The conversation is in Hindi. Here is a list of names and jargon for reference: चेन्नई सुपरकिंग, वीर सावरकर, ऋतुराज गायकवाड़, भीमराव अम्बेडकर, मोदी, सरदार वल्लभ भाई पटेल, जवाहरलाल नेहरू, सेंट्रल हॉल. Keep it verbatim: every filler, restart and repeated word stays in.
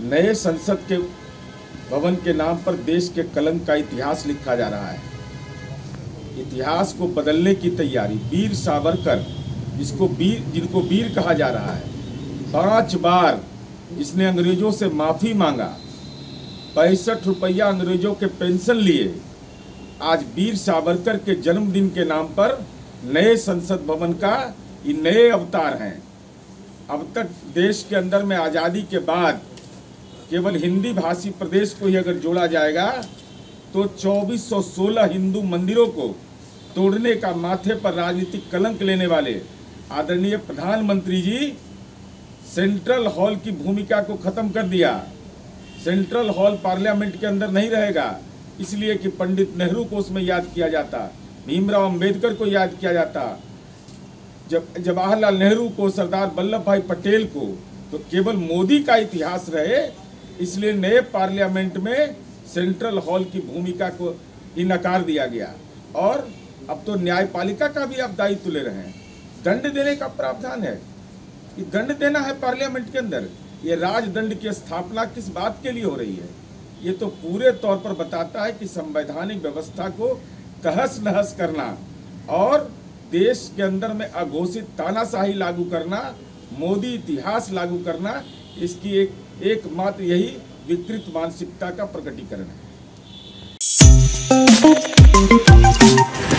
नए संसद के भवन के नाम पर देश के कलंक का इतिहास लिखा जा रहा है। इतिहास को बदलने की तैयारी। वीर सावरकर, जिसको वीर जिनको वीर कहा जा रहा है, पांच बार इसने अंग्रेजों से माफ़ी मांगा, पैंसठ रुपया अंग्रेजों के पेंशन लिए। आज वीर सावरकर के जन्मदिन के नाम पर नए संसद भवन का ये नए अवतार हैं। अब तक देश के अंदर में आज़ादी के बाद केवल हिंदी भाषी प्रदेश को ही अगर जोड़ा जाएगा तो चौबीस सौ सोलह हिंदू मंदिरों को तोड़ने का माथे पर राजनीतिक कलंक लेने वाले आदरणीय प्रधानमंत्री जी, सेंट्रल हॉल की भूमिका को ख़त्म कर दिया। सेंट्रल हॉल पार्लियामेंट के अंदर नहीं रहेगा, इसलिए कि पंडित नेहरू को उसमें याद किया जाता, भीमराव अम्बेडकर को याद किया जाता, जब जवाहरलाल नेहरू को, सरदार वल्लभ भाई पटेल को, तो केवल मोदी का इतिहास रहे, इसलिए नए पार्लियामेंट में सेंट्रल हॉल की भूमिका को ही नकार दिया गया। और अब तो न्यायपालिका का भी आप दायित्व ले रहे हैं। दंड देने का प्रावधान है, ये दंड देना है पार्लियामेंट के अंदर। ये राजदंड की स्थापना किस बात के लिए हो रही है? ये तो पूरे तौर पर बताता है कि संवैधानिक व्यवस्था को तहस नहस करना और देश के अंदर में अघोषित तानाशाही लागू करना, मोदी इतिहास लागू करना, इसकी एक एकमात्र यही विकृत मानसिकता का प्रकटीकरण है।